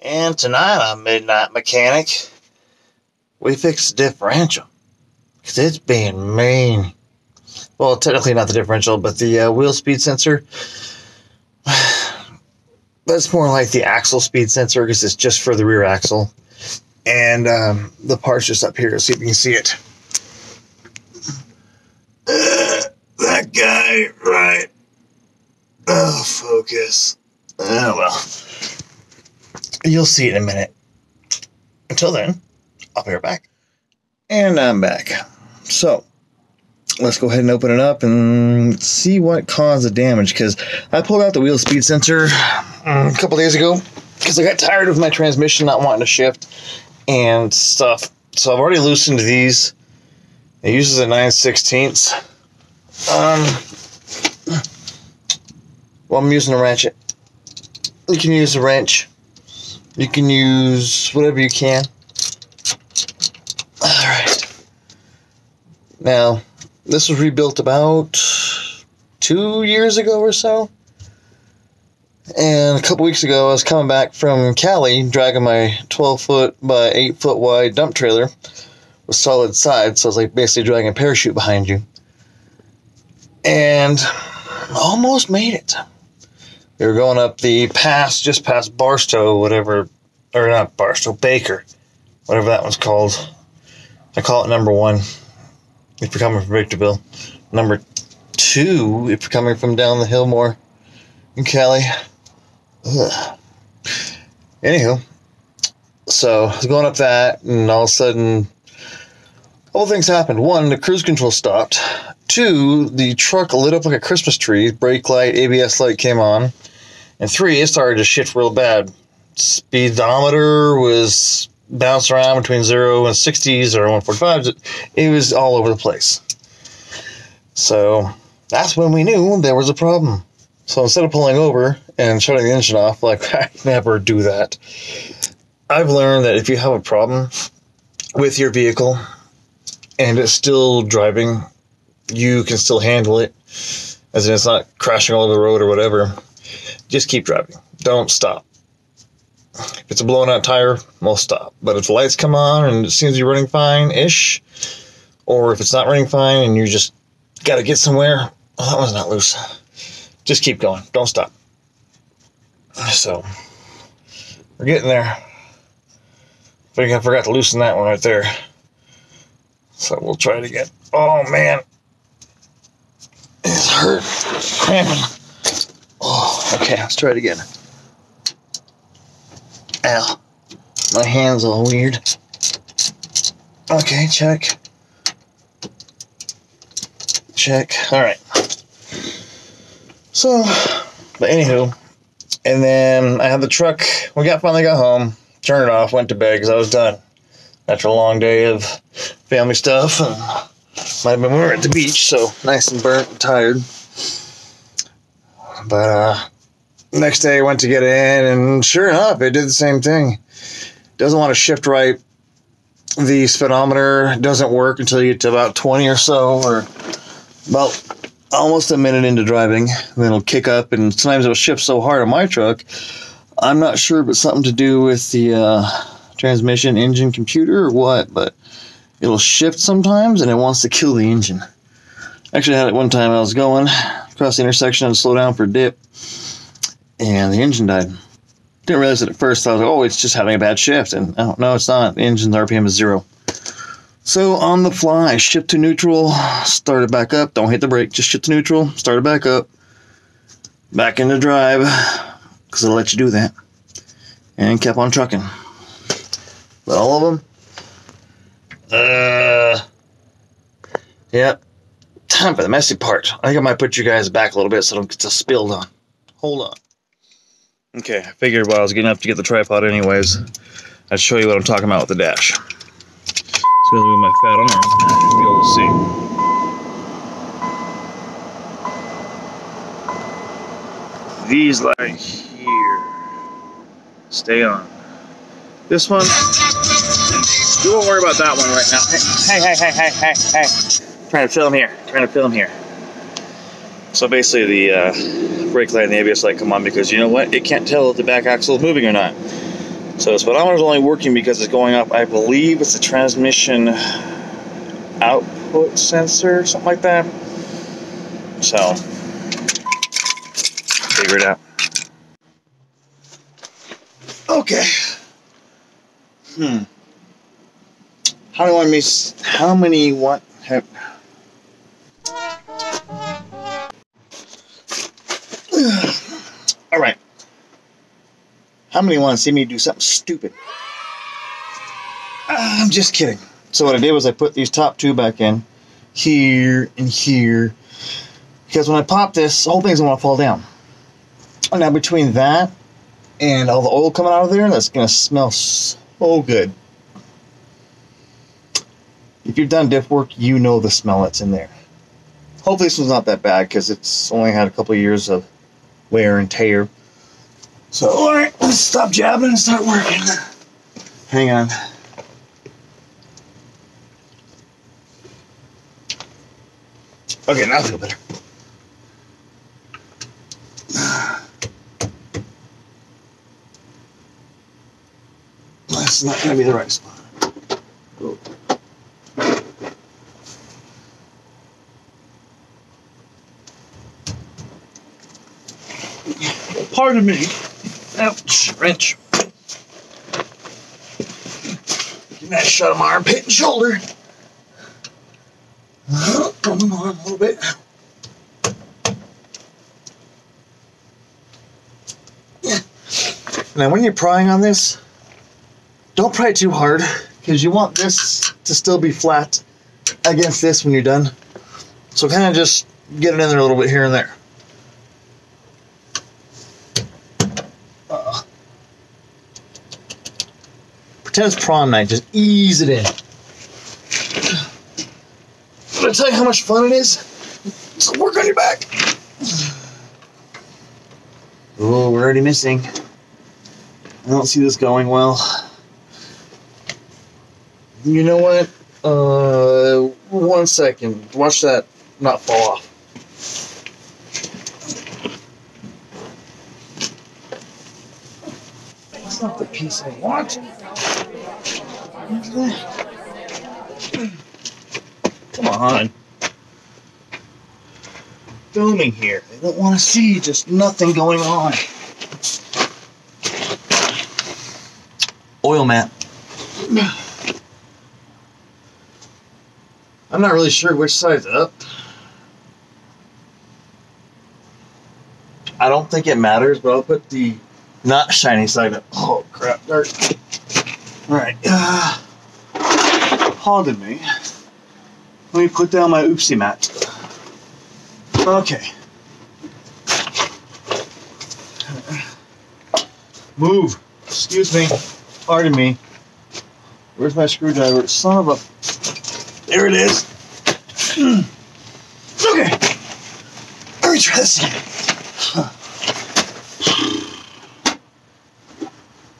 And tonight on Midnight Mechanic, we fix the differential, because it's being mean. Well, technically not the differential, but the wheel speed sensor. That's more like the axle speed sensor, because it's just for the rear axle. And the part's just up here, so you can see it. That guy, right? Oh, focus. Oh, well. You'll see it in a minute. Until then, I'll be right back. And I'm back. So, let's go ahead and open it up and see what caused the damage, because I pulled out the wheel speed sensor a couple days ago, because I got tired of my transmission not wanting to shift and stuff. So I've already loosened these. It uses a 9/16. Well, I'm using a ratchet. You can use a wrench. You can use whatever you can. Alright. Now, this was rebuilt about 2 years ago or so. And a couple weeks ago, I was coming back from Cali, dragging my 12-foot by 8-foot wide dump trailer with solid sides. So I was like basically dragging a parachute behind you. And almost made it. We were going up the pass, just past Barstow, whatever, or not Barstow, Baker, whatever that one's called. I call it number one if you're coming from Victorville. Number two if you're coming from down the hill more in Cali. Ugh. Anywho, so I was going up that, and all of a sudden, a couple things happened. One, the cruise control stopped. Two, the truck lit up like a Christmas tree. Brake light, ABS light came on. And three, it started to shift real bad. Speedometer was bouncing around between 0 and 60s or 145s. It was all over the place. So that's when we knew there was a problem. So instead of pulling over and shutting the engine off, like I never do that, I've learned that if you have a problem with your vehicle and it's still driving, you can still handle it, as in it's not crashing all over the road or whatever. Just keep driving. Don't stop. If it's a blown out tire, we'll stop. But if the lights come on and it seems you're running fine-ish, or if it's not running fine and you just got to get somewhere, oh, that one's not loose. Just keep going. Don't stop. So, we're getting there. I think I forgot to loosen that one right there. So we'll try it again. Oh, man. It's hurt. It's cramping. Oh, okay. Let's try it again. Ow. My hand's all weird. Okay, check. Check. Alright. So, but anywho. And then I had the truck. We finally got home. Turned it off. Went to bed because I was done. After a long day of family stuff. And might have been when we were at the beach, so nice and burnt and tired. But next day I went to get in, and sure enough, it did the same thing. Doesn't want to shift right. The speedometer doesn't work until you get to about 20 or so, or about almost a minute into driving. Then it'll kick up, and sometimes it'll shift so hard on my truck. I'm not sure if it's something to do with the transmission, engine, computer, or what, but it'll shift sometimes, and it wants to kill the engine. Actually, I had it one time. I was going across the intersection and slow down for a dip, and the engine died. Didn't realize it at first. I was like, oh, it's just having a bad shift. And oh, no, it's not. The engine's RPM is 0. So on the fly, shift to neutral, start it back up. Don't hit the brake. Just shift to neutral, start it back up. Back into drive, because it'll let you do that. And kept on trucking. But all of them, yeah. Time for the messy part. I think I might put you guys back a little bit so I don't get spilled on. Hold on. Okay, I figured while I was getting up to get the tripod anyways, I'd show you what I'm talking about with the dash. So with my fat arm, I should be able to see. These like here. Stay on. This one, we won't worry about that one right now. Hey. Trying to film here. So basically the brake light and the ABS light come on because you know what? It can't tell if the back axle is moving or not. So the speedometer is only working because it's going up. I believe it's a transmission output sensor, something like that. So figure it out. Okay. How do I miss? How many? What? All right. How many want to see me do something stupid? I'm just kidding. So what I did was I put these top two back in, here and here, because when I pop this, the whole thing's gonna want to fall down. And now between that and all the oil coming out of there, that's gonna smell so good. If you've done diff work, you know the smell that's in there. Hopefully this one's not that bad because it's only had a couple of years of wear and tear. So, all right, let's stop jabbing and start working. Hang on. Okay, now I feel better. That's not going to be the right spot. Cool. Pardon me. Ouch, wrench. Give that shot of my armpit and shoulder. Come on a little bit. Yeah. Now when you're prying on this, don't pry too hard because you want this to still be flat against this when you're done. So kind of just get it in there a little bit here and there. Pretend it's prom night, just ease it in. Did I tell you how much fun it is? So work on your back. Oh, we're already missing. I don't see this going well. You know what? 1 second. Watch that not fall off. That's not the piece I want. Come on. Filming here. They don't want to see just nothing going on. Oil mat. I'm not really sure which side's up. I don't think it matters, but I'll put the not shiny side up. Oh, crap. Dirt. Alright. Pardon me. Let me put down my oopsie mat. Okay. Move. Excuse me. Pardon me. Where's my screwdriver? Son of a... There it is. Okay. Let me try this again.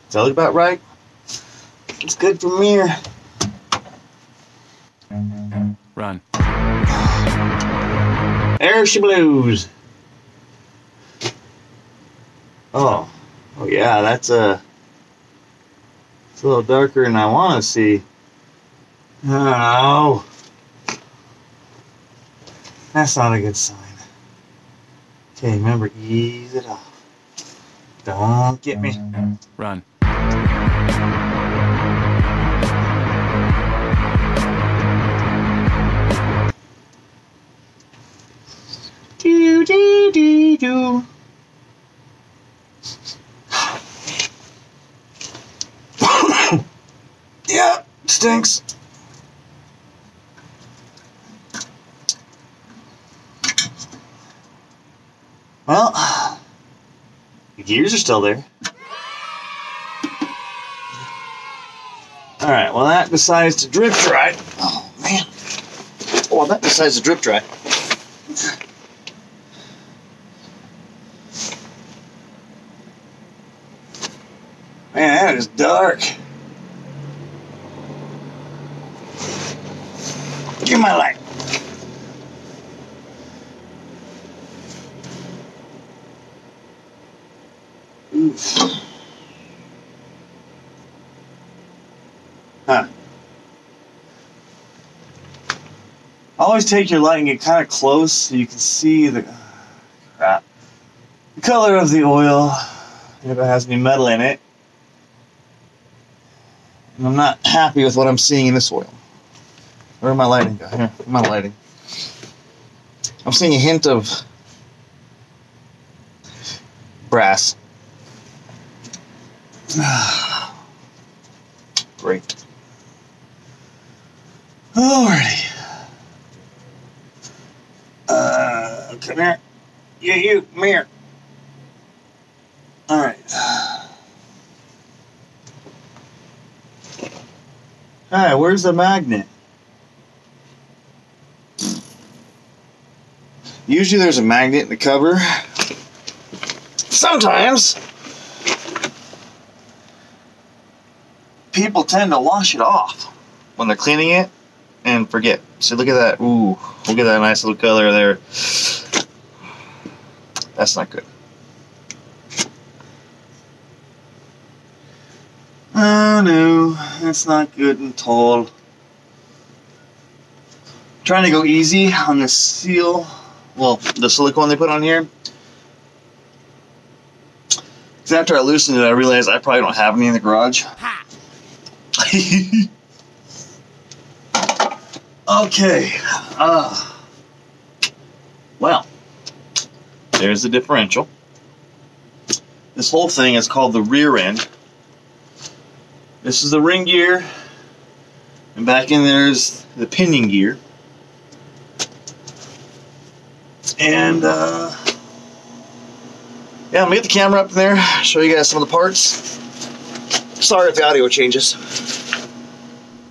Does that look about right? It's good from here. Run. There she blows. Oh. Oh yeah, that's it's a little darker than I want to see. Oh. That's not a good sign. Okay, remember, ease it off. Don't get me. Run. Do. Yeah, stinks. Well, the gears are still there. All right. Well, that decides to drip dry. Oh man. Well, that decides to drip dry. Man, that is dark. Give my light. Oof. Always take your light and get kind of close so you can see the crap. The color of the oil, if it has any metal in it. And I'm not happy with what I'm seeing in this oil. Where my lighting go? Here, my lighting. I'm seeing a hint of brass. Great. Alrighty. Come here. Yeah, you, come here. Alright. Alright, where's the magnet? Usually there's a magnet in the cover. Sometimes people tend to wash it off when they're cleaning it and forget. So look at that. Ooh, look at that nice little color there. That's not good. Oh no, that's not good at all. I'm trying to go easy on the seal. Well, the silicone they put on here. Because after I loosened it, I realized I probably don't have any in the garage. Okay. Well, there's the differential. This whole thing is called the rear end. This is the ring gear. And back in there's the pinion gear. And, yeah, I'm gonna get the camera up there, show you guys some of the parts. Sorry if the audio changes.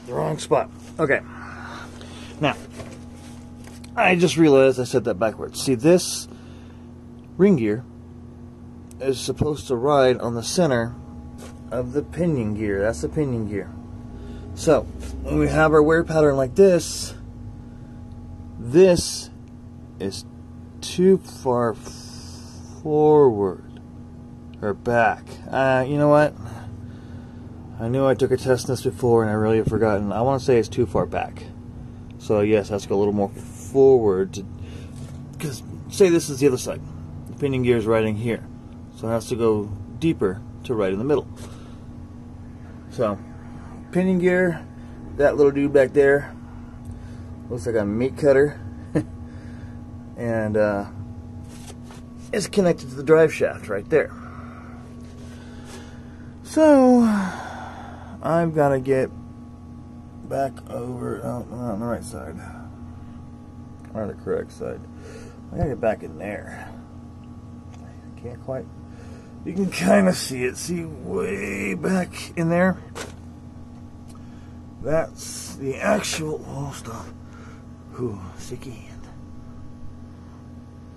The wrong spot. Okay. Now, I just realized I said that backwards. See, this ring gear is supposed to ride on the center of the pinion gear. That's the pinion gear. So, when we have our wear pattern like this, this is too far forward or back. You know what? I knew I took a test in this before and I really have forgotten. I want to say it's too far back. So yes, that's a little more forward. Because say this is the other side. The pinion gear is riding here. So it has to go deeper to right in the middle. So pinion gear, that little dude back there, looks like a meat cutter. And it's connected to the drive shaft right there. So I've got to get back over on the right side, or the correct side. I got to get back in there. I can't quite. You can kind of see it. See way back in there. That's the actual. Oh, stop. Ooh, sticky.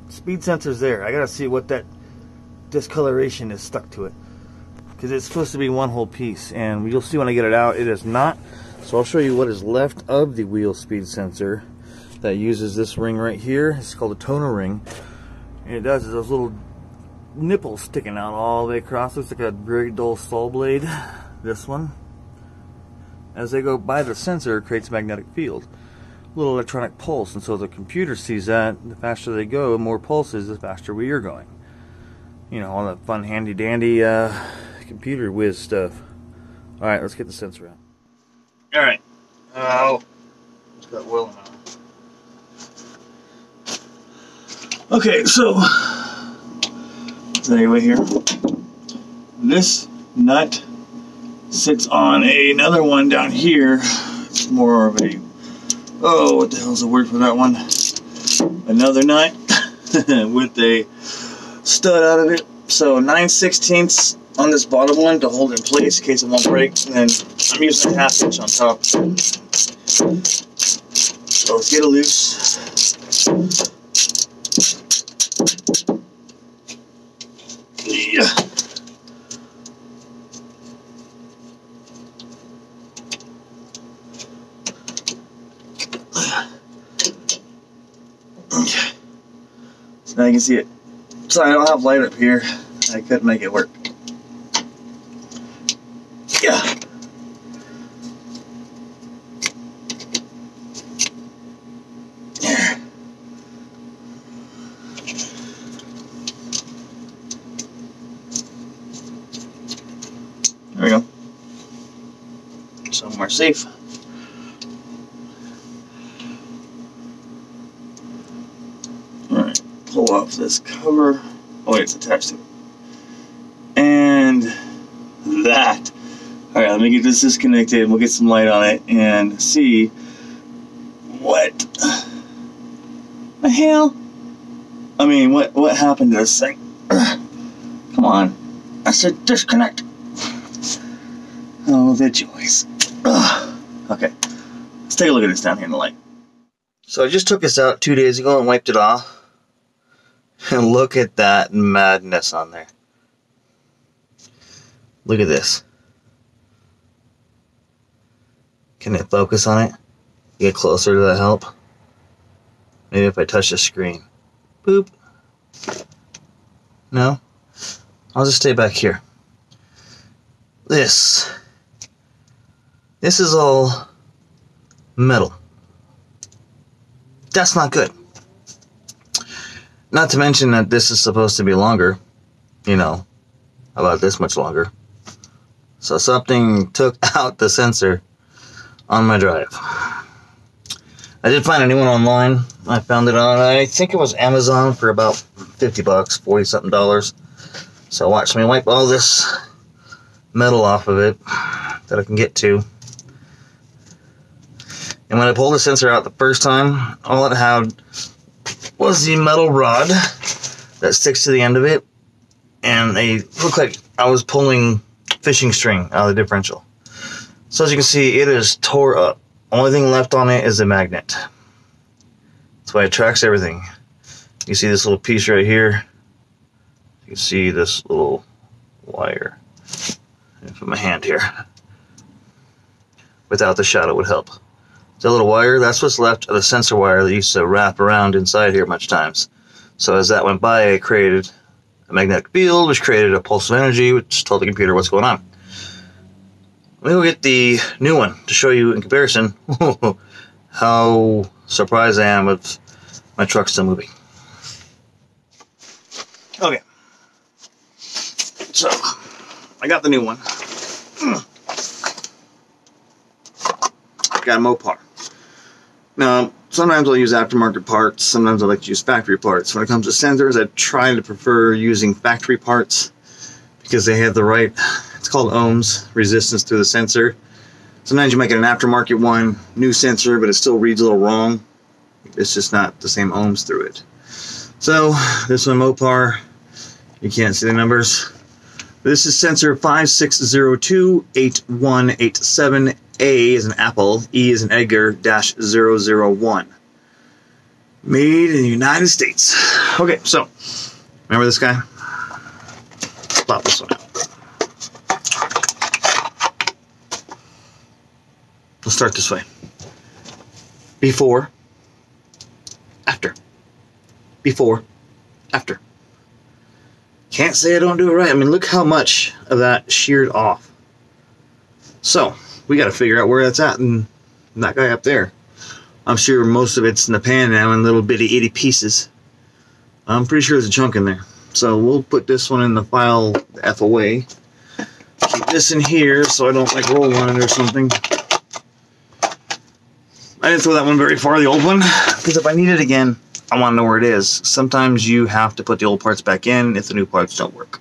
Speed sensor's there. I gotta see what that discoloration is stuck to it, because it's supposed to be one whole piece, and you'll see when I get it out it is not. So I'll show you what is left of the wheel speed sensor that uses this ring right here. It's called a toner ring, and it does those little nipples sticking out all the way across. It's like a very dull saw blade. This one, as they go by the sensor, it creates a magnetic field, little electronic pulse, and so the computer sees that. The faster they go, more pulses, the faster we are going. You know, all that fun handy dandy computer whiz stuff. Alright, let's get the sensor out. Alright. Oh, it's got oil in it. Okay, so anyway, here, this nut sits on another one down here. It's more of a, oh, what the hell's the word for that one? Another nut with a stud out of it. So 9/16 on this bottom one to hold in place in case it won't break. And then I'm using a 1/2 inch on top. So let's get it loose. Yeah. Now you can see it. Sorry, I don't have light up here. I could make it work. Yeah. somewhere safe. Alright, pull off this cover. Oh wait, it's attached to it. And that. Alright, let me get this disconnected. We'll get some light on it and see what the hell. I mean, what happened to this thing? Come on. I said disconnect. Oh, the joys. Okay, let's take a look at this down here in the light. So I just took this out 2 days ago and wiped it off. And look at that madness on there. Look at this. Can it focus on it? Get closer to the help. Maybe if I touch the screen. Boop. No? I'll just stay back here. This is all metal. That's not good. Not to mention that this is supposed to be longer, you know, about this much longer. So something took out the sensor on my drive. I did find a new one online. I found it on, I think it was Amazon for about 50 bucks, 40 something dollars. So watch me wipe all this metal off of it that I can get to. And when I pulled the sensor out the first time, all it had was the metal rod that sticks to the end of it. And they look like I was pulling fishing string out of the differential. So as you can see, it is tore up. Only thing left on it is a magnet. That's why it tracks everything. You see this little piece right here. You can see this little wire. I'm gonna put my hand here. Without the shadow would help. The little wire, that's what's left of the sensor wire that used to wrap around inside here much times. So as that went by, it created a magnetic field, which created a pulse of energy, which told the computer what's going on. Let me go get the new one to show you in comparison how surprised I am with my truck still moving. Okay. So, I got the new one. Got a Mopar. Now, sometimes I'll use aftermarket parts, sometimes I like to use factory parts. When it comes to sensors, I try to prefer using factory parts because they have the right, it's called ohms, resistance through the sensor. Sometimes you might get an aftermarket one, new sensor, but it still reads a little wrong. It's just not the same ohms through it. So, this one Mopar, you can't see the numbers. This is sensor 56028187. A is an apple, E is an Edgar-001. Made in the United States. Okay, so, remember this guy? Pop this one out. We'll start this way. Before, after. Before, after. Can't say I don't do it right. I mean, look how much of that sheared off. So, we got to figure out where that's at, and that guy up there. I'm sure most of it's in the pan now in little bitty itty pieces. I'm pretty sure there's a chunk in there. So we'll put this one in the file the F away. Keep this in here so I don't like roll on it or something. I didn't throw that one very far, the old one, because if I need it again, I want to know where it is. Sometimes you have to put the old parts back in if the new parts don't work.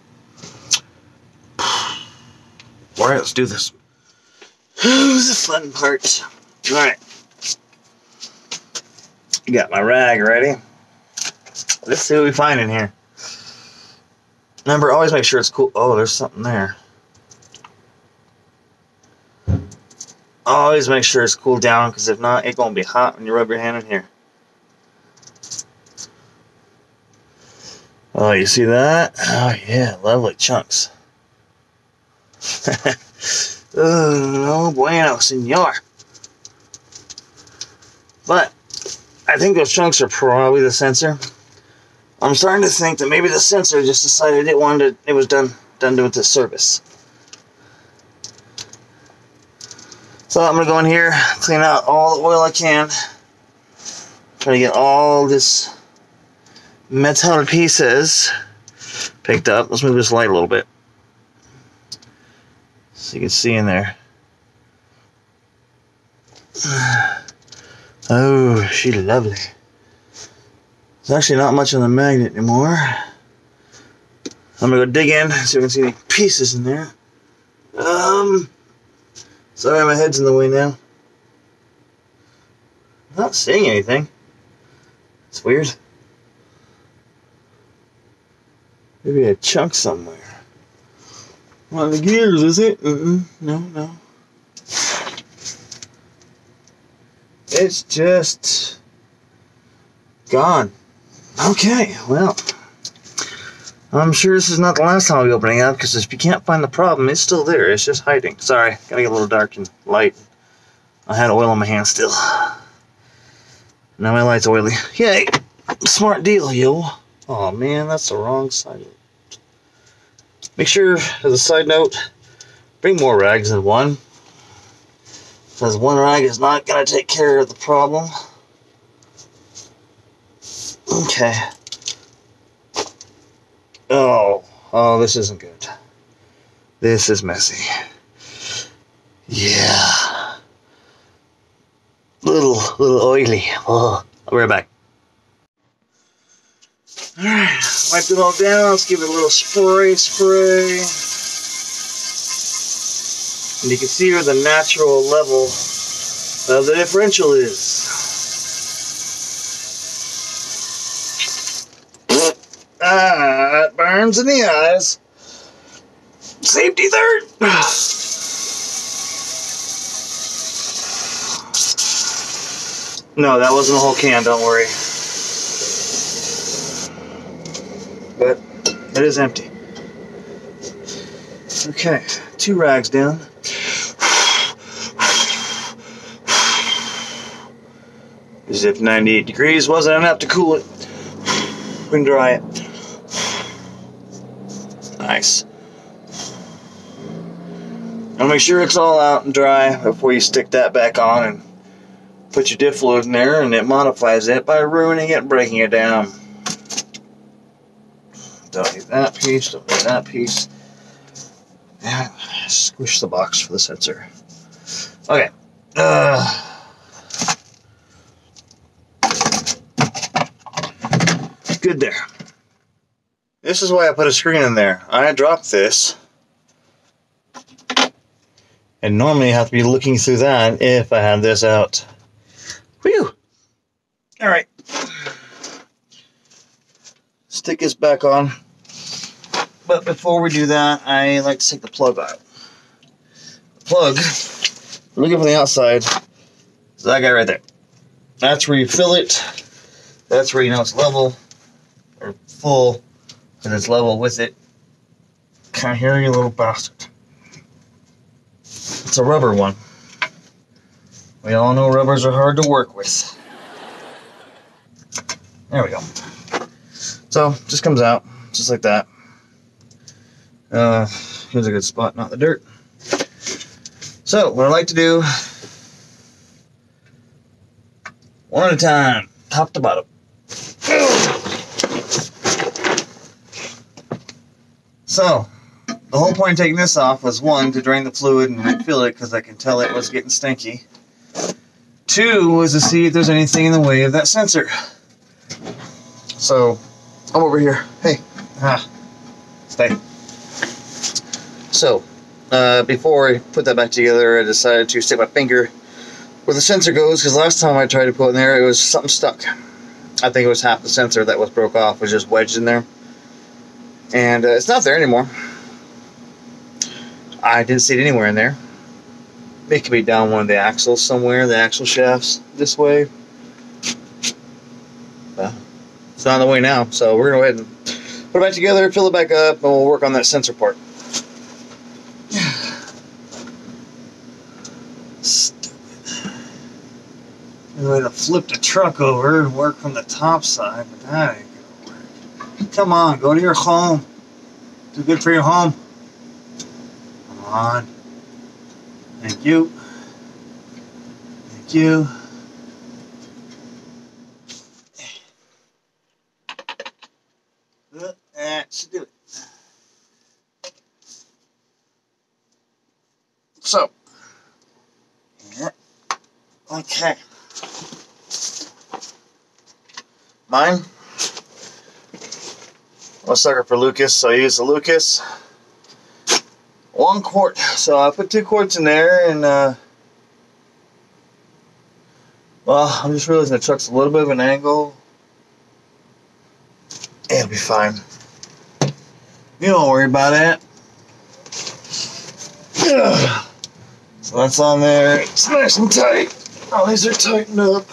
All right, let's do this. Who's the fun part? Alright. Got my rag ready. Let's see what we find in here. Remember, always make sure it's cool. Oh, there's something there. Always make sure it's cooled down, because if not, it's going to be hot when you rub your hand in here. Oh, you see that? Oh, yeah. Lovely chunks. Oh, no bueno, señor. But I think those chunks are probably the sensor. I'm starting to think that maybe the sensor just decided it wanted to, it was done with this service. So I'm gonna go in here, clean out all the oil I can, try to get all this metal pieces picked up. Let's move this light a little bit. So you can see in there. Oh, she's lovely. There's actually not much on the magnet anymore. I'm gonna go dig in, see if I can see any pieces in there. Sorry, my head's in the way now. I'm not seeing anything. It's weird. Maybe a chunk somewhere. One of the gears, is it? No. It's just gone. Okay, well, I'm sure this is not the last time I'll be opening up, because if you can't find the problem, it's still there. It's just hiding. Sorry, gotta get a little dark and light. I had oil on my hand still. Now my light's oily. Yay! Smart deal, yo. Oh man, that's the wrong side. Make sure, as a side note, bring more rags than one, because one rag is not gonna take care of the problem. Okay. Oh, this isn't good. This is messy. Yeah. Little oily. Oh, I'll be right back. Alright, wiped it all down. Let's give it a little spray. And you can see where the natural level of the differential is. Ah, it burns in the eyes. Safety third! No, that wasn't a whole can, don't worry. But it is empty. Okay, 2 rags down. As if 98 degrees wasn't enough to cool it and dry it. Nice. Now make sure it's all out and dry before you stick that back on and put your diff fluid in there, and it modifies it by ruining it, breaking it down. Don't need that piece, don't need that piece. And squish the box for the sensor. Okay. Good there. This is why I put a screen in there. I dropped this. And normally I have to be looking through that if I had this out. Whew! Alright. Stick this back on, but before we do that, I like to take the plug out. The plug, we're looking from the outside, is that guy right there. That's where you fill it, that's where you know it's level, or full, and it's level with it. Can I hear you, little bastard? It's a rubber one. We all know rubbers are hard to work with. There we go. So, just comes out, just like that. Here's a good spot, not the dirt. So, what I like to do, one at a time, top to bottom. So, the whole point of taking this off was, 1, to drain the fluid and refill it, because I can tell it was getting stinky. 2, was to see if there's anything in the way of that sensor. So, I'm over here. Hey. Stay. So, before I put that back together, I decided to stick my finger where the sensor goes, because last time I tried to put it in there, it was something stuck. I think it was half the sensor that was broke off, was just wedged in there. And it's not there anymore. I didn't see it anywhere in there. It could be down one of the axles somewhere, the axle shafts this way. It's not in the way now, so we're going to go ahead and put it back together, fill it back up, and we'll work on that sensor part. Stupid. I'm going to flip the truck over and work from the top side, but that ain't going to work. Come on, go to your home. Do good for your home. Come on. Thank you. Thank you. Should do it. So, yeah, Okay. Mine. I'm a sucker for Lucas, so I use the Lucas. 1 quart. So I put 2 quarts in there, and well, I'm just realizing the truck's a little bit of an angle. It'll be fine. You don't worry about that. Yeah. So that's on there. It's nice and tight. Oh, these are tightened up.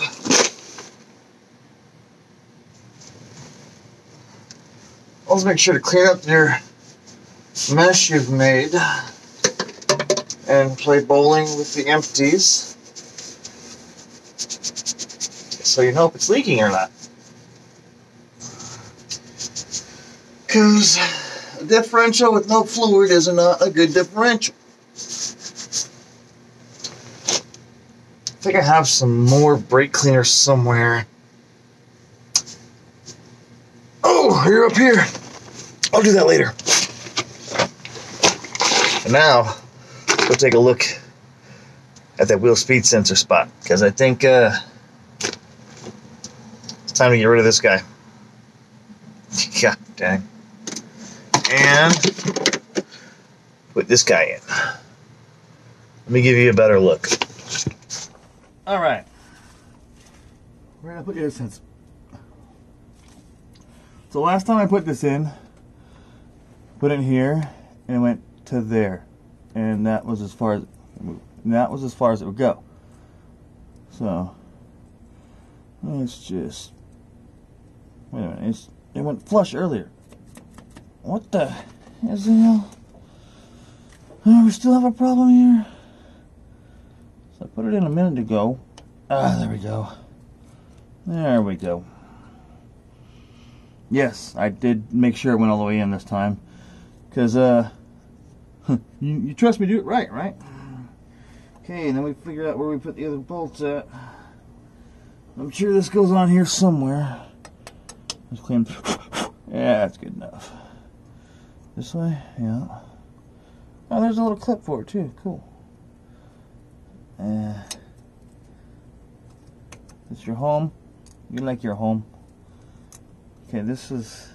Always make sure to clean up your mesh you've made and play bowling with the empties so you know if it's leaking or not. Because a differential with no fluid is not a good differential. I think I have some more brake cleaner somewhere. Oh, you're up here. I'll do that later. And now, we'll take a look at that wheel speed sensor spot, because I think it's time to get rid of this guy. God dang. And put this guy in. Let me give you a better look. All right. We're gonna put the other sensor. So last time I put this in, put it here, and it went to there, and that was as far as it would go. So it's just wait a minute. It went flush earlier. What the is the hell? Oh, we still have a problem here. So I put it in a minute ago. Ah, there we go. There we go. Yes, I did make sure it went all the way in this time, because you trust me to do it right, right? Okay, and then we figure out where we put the other bolts at. I'm sure this goes on here somewhere. Let's clean. Yeah, that's good enough. This way, yeah. Oh, there's a little clip for it too. Cool. It's your home. You like your home. Okay, this is.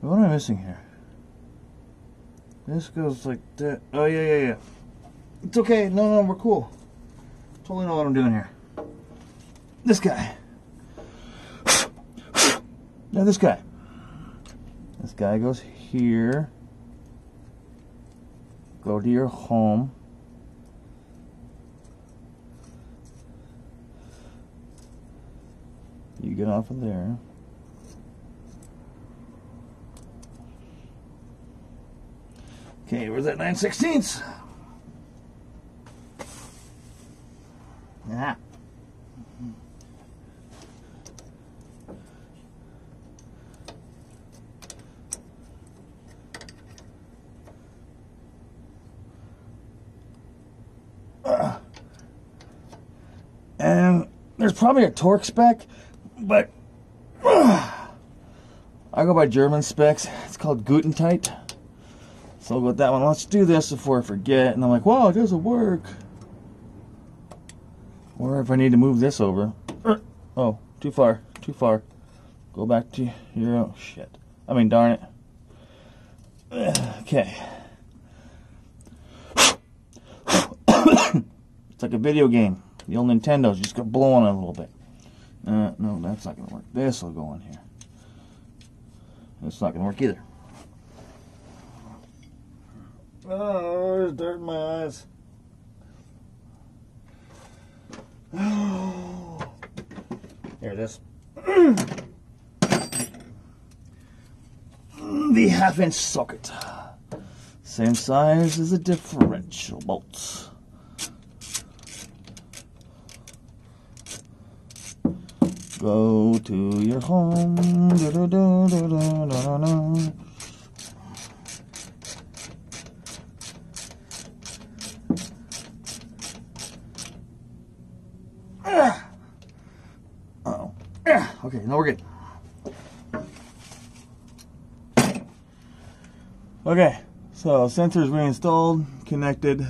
What am I missing here? This goes like that. Oh, yeah. It's okay. No, we're cool. Totally know what I'm doing here. This guy. Now, this guy. This guy goes here. Go to your home. You get off of there. Okay, where's that 9/16? Yeah. And there's probably a torque spec, but I go by German specs. It's called Gutentite. So I'll go with that one. Let's do this before I forget. And I'm like, wow, it doesn't work. Or if I need to move this over. Oh, too far. Go back to your own shit. I mean, darn it. Okay. It's like a video game. The old Nintendo's just got blown a little bit. No, that's not going to work. This will go on here. That's not going to work either. Oh, there's dirt in my eyes. Oh. There it is. The 1/2-inch socket. Same size as the differential bolts. Go to your home. Okay, now we're good. Okay, so sensors reinstalled, connected.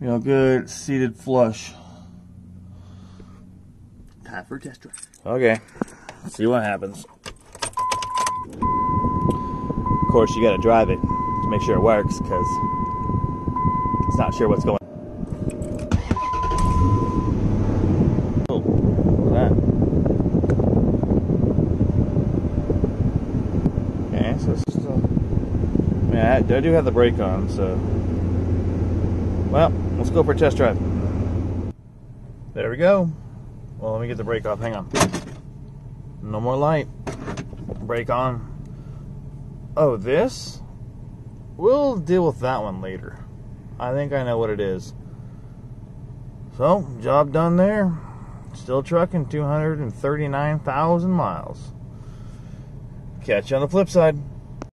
you know, good seated flush. Time for a test drive. Okay, let's see what happens. Of course, you got to drive it to make sure it works, because it's not sure what's going on. Oh, look at that. Okay, so it's still... Yeah, I do have the brake on, so... Well, let's go for a test drive. There we go. Well, let me get the brake off. Hang on. No more light. Brake on. Oh, this? We'll deal with that one later. I think I know what it is. So, job done there. Still trucking 239,000 miles. Catch you on the flip side.